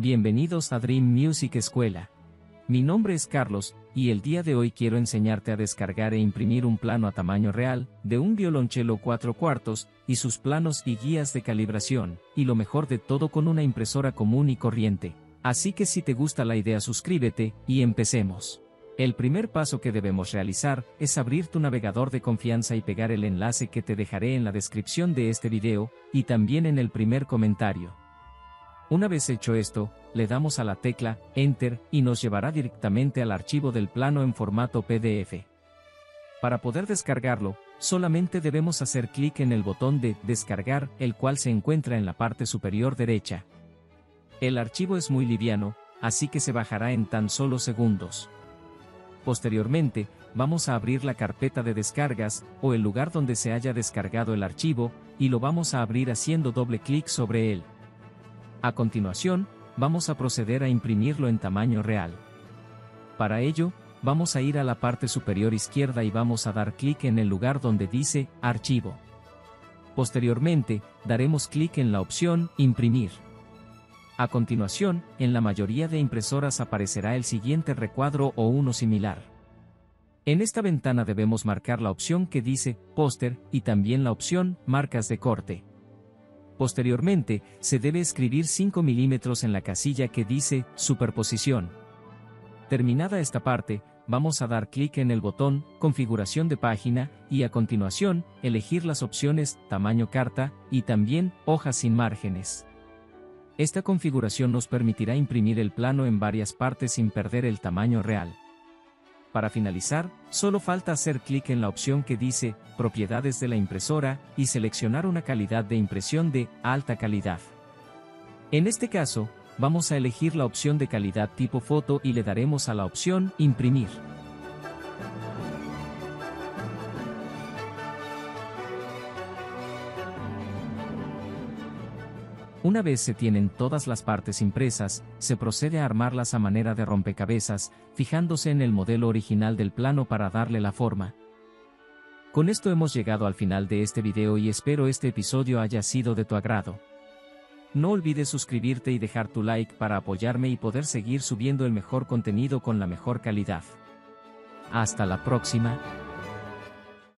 Bienvenidos a Dream Music Escuela. Mi nombre es Carlos, y el día de hoy quiero enseñarte a descargar e imprimir un plano a tamaño real, de un violonchelo 4/4, y sus planos y guías de calibración, y lo mejor de todo con una impresora común y corriente. Así que si te gusta la idea suscríbete, y empecemos. El primer paso que debemos realizar, es abrir tu navegador de confianza y pegar el enlace que te dejaré en la descripción de este video, y también en el primer comentario. Una vez hecho esto, le damos a la tecla Enter y nos llevará directamente al archivo del plano en formato PDF. Para poder descargarlo, solamente debemos hacer clic en el botón de Descargar, el cual se encuentra en la parte superior derecha. El archivo es muy liviano, así que se bajará en tan solo segundos. Posteriormente, vamos a abrir la carpeta de descargas, o el lugar donde se haya descargado el archivo, y lo vamos a abrir haciendo doble clic sobre él. A continuación, vamos a proceder a imprimirlo en tamaño real. Para ello, vamos a ir a la parte superior izquierda y vamos a dar clic en el lugar donde dice Archivo. Posteriormente, daremos clic en la opción Imprimir. A continuación, en la mayoría de impresoras aparecerá el siguiente recuadro o uno similar. En esta ventana debemos marcar la opción que dice Póster y también la opción Marcas de corte. Posteriormente, se debe escribir 5 milímetros en la casilla que dice Superposición. Terminada esta parte, vamos a dar clic en el botón Configuración de página y a continuación, elegir las opciones Tamaño carta y también Hojas sin márgenes. Esta configuración nos permitirá imprimir el plano en varias partes sin perder el tamaño real. Para finalizar, solo falta hacer clic en la opción que dice Propiedades de la impresora y seleccionar una calidad de impresión de alta calidad. En este caso, vamos a elegir la opción de calidad tipo foto y le daremos a la opción Imprimir. Una vez se tienen todas las partes impresas, se procede a armarlas a manera de rompecabezas, fijándose en el modelo original del plano para darle la forma. Con esto hemos llegado al final de este video y espero este episodio haya sido de tu agrado. No olvides suscribirte y dejar tu like para apoyarme y poder seguir subiendo el mejor contenido con la mejor calidad. Hasta la próxima.